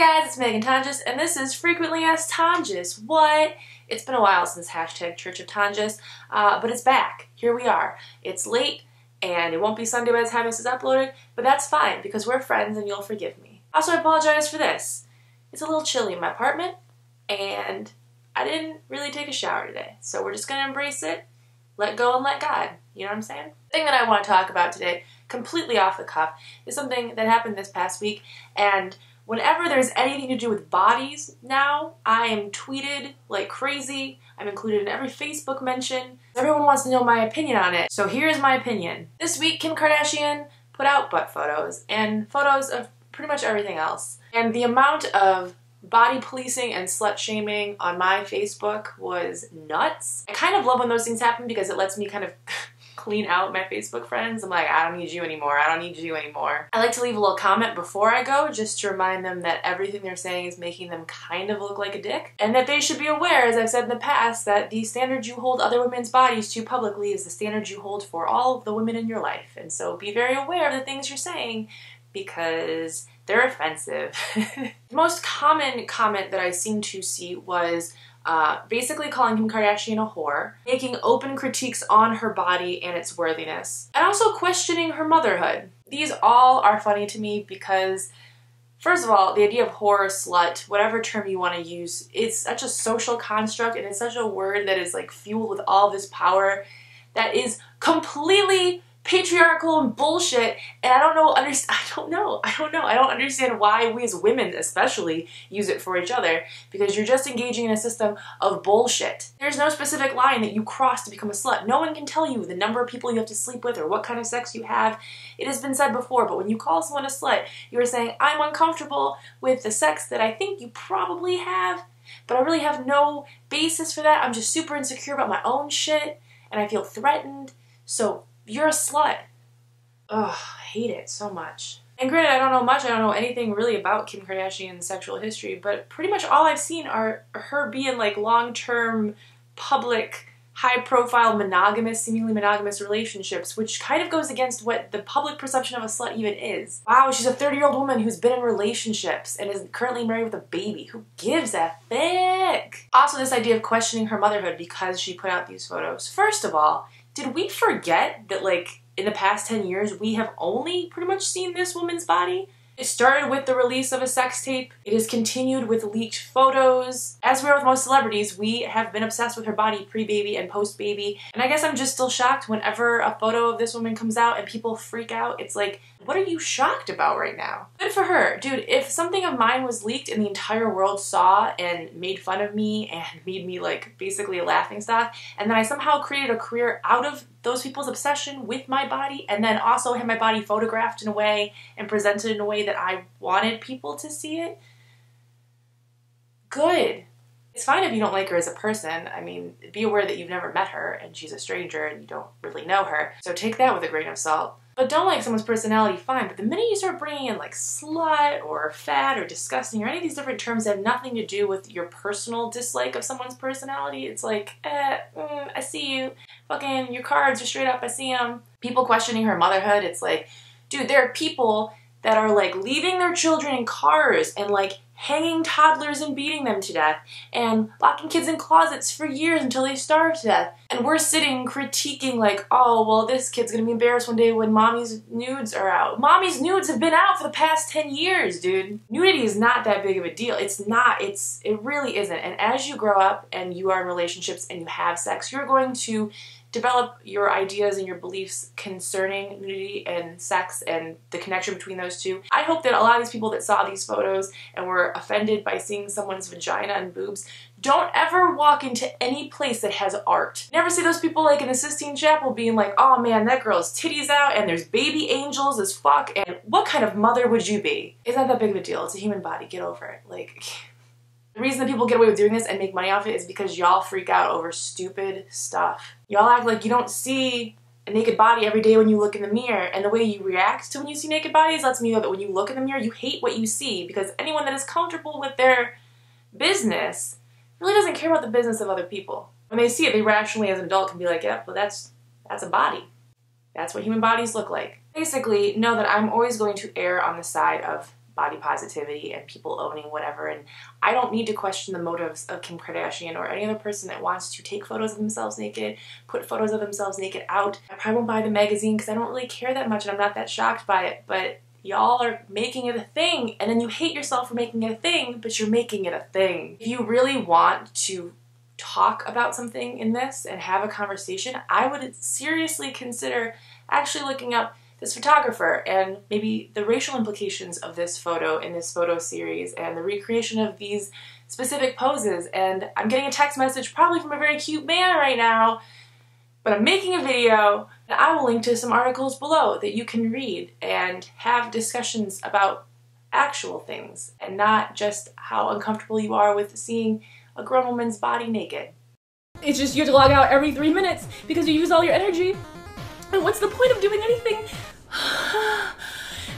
guys, it's Meghan Tonjes, and this is Frequently Asked Tonjes. What? It's been a while since hashtag Church of Tonjes, but it's back. Here we are. It's late, and it won't be Sunday by the time this is uploaded, but that's fine, because we're friends and you'll forgive me. Also, I apologize for this. It's a little chilly in my apartment, and I didn't really take a shower today, so we're just gonna embrace it, let go, and let God. You know what I'm saying? The thing that I want to talk about today, completely off the cuff, is something that happened this past week, and whenever there's anything to do with bodies now, I am tweeted like crazy. I'm included in every Facebook mention. Everyone wants to know my opinion on it, so here's my opinion. This week, Kim Kardashian put out butt photos and photos of pretty much everything else. And the amount of body policing and slut-shaming on my Facebook was nuts. I kind of love when those things happen because it lets me kind of clean out my Facebook friends. I'm like, I don't need you anymore. I don't need you anymore. I like to leave a little comment before I go just to remind them that everything they're saying is making them kind of look like a dick and that they should be aware, as I've said in the past, that the standard you hold other women's bodies to publicly is the standard you hold for all of the women in your life. And so be very aware of the things you're saying because they're offensive. The most common comment that I seem to see was basically calling Kim Kardashian a whore, making open critiques on her body and its worthiness, and also questioning her motherhood. These all are funny to me because, first of all, the idea of whore, slut, whatever term you want to use, it's such a social construct and it's such a word that is like fueled with all this power that is completely patriarchal and bullshit, and I don't understand why we as women especially use it for each other, because you're just engaging in a system of bullshit. There's no specific line that you cross to become a slut. No one can tell you the number of people you have to sleep with or what kind of sex you have. It has been said before, but when you call someone a slut, you're saying, I'm uncomfortable with the sex that I think you probably have, but I really have no basis for that. I'm just super insecure about my own shit, and I feel threatened, so you're a slut. Ugh, I hate it so much. And granted, I don't know anything really about Kim Kardashian's sexual history, but pretty much all I've seen are her being like long-term, public, high-profile, monogamous, seemingly monogamous relationships, which kind of goes against what the public perception of a slut even is. Wow, she's a 30-year-old woman who's been in relationships and is currently married with a baby. Who gives a fick? Also, this idea of questioning her motherhood because she put out these photos. First of all, did we forget that, like, in the past 10 years, we have only pretty much seen this woman's body? It started with the release of a sex tape. It has continued with leaked photos. As we are with most celebrities, we have been obsessed with her body pre-baby and post-baby. And I guess I'm just still shocked whenever a photo of this woman comes out and people freak out. It's like, what are you shocked about right now? Good for her. Dude, if something of mine was leaked and the entire world saw and made fun of me and made me, like, basically a laughingstock, and then I somehow created a career out of those people's obsession with my body, and then also had my body photographed in a way and presented in a way that I wanted people to see it, good. It's fine if you don't like her as a person. I mean, be aware that you've never met her and she's a stranger and you don't really know her, so take that with a grain of salt. But don't like someone's personality, fine, but the minute you start bringing in like slut or fat or disgusting or any of these different terms that have nothing to do with your personal dislike of someone's personality, it's like, I see you. Fucking your cards are straight up, I see them. People questioning her motherhood, it's like, dude, there are people that are like leaving their children in cars and like hanging toddlers and beating them to death and locking kids in closets for years until they starve to death. And we're sitting critiquing like, oh, well, this kid's gonna be embarrassed one day when mommy's nudes are out. Mommy's nudes have been out for the past 10 years, dude. Nudity is not that big of a deal. It's not, it really isn't. And as you grow up and you are in relationships and you have sex, you're going to develop your ideas and your beliefs concerning nudity and sex and the connection between those two. I hope that a lot of these people that saw these photos and were offended by seeing someone's vagina and boobs don't ever walk into any place that has art. Never see those people like in the Sistine Chapel being like, oh man, that girl's titties out and there's baby angels as fuck and what kind of mother would you be? It's not that big of a deal. It's a human body. Get over it. Like, the reason that people get away with doing this and make money off it is because y'all freak out over stupid stuff. Y'all act like you don't see a naked body every day when you look in the mirror, and the way you react to when you see naked bodies lets me know that when you look in the mirror, you hate what you see, because anyone that is comfortable with their business really doesn't care about the business of other people. When they see it, they rationally as an adult can be like, yeah, well, that's a body. That's what human bodies look like. Basically, know that I'm always going to err on the side of body positivity and people owning whatever. And I don't need to question the motives of Kim Kardashian or any other person that wants to take photos of themselves naked, put photos of themselves naked out. I probably won't buy the magazine because I don't really care that much and I'm not that shocked by it, but y'all are making it a thing, and then you hate yourself for making it a thing, but you're making it a thing. If you really want to talk about something in this and have a conversation, I would seriously consider actually looking up this photographer and maybe the racial implications of this photo in this photo series and the recreation of these specific poses. And I'm getting a text message probably from a very cute man right now, but I'm making a video, and I will link to some articles below that you can read and have discussions about actual things and not just how uncomfortable you are with seeing a grown woman's body naked. It's just you have to log out every 3 minutes because you use all your energy. And what's the point of doing anything?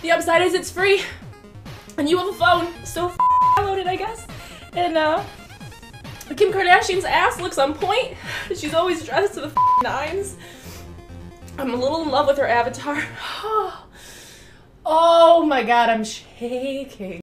The upside is it's free and you have a phone, so f***ing loaded, I guess. And Kim Kardashian's ass looks on point. She's always dressed to the f***ing nines. I'm a little in love with her avatar. Oh my god, I'm shaking.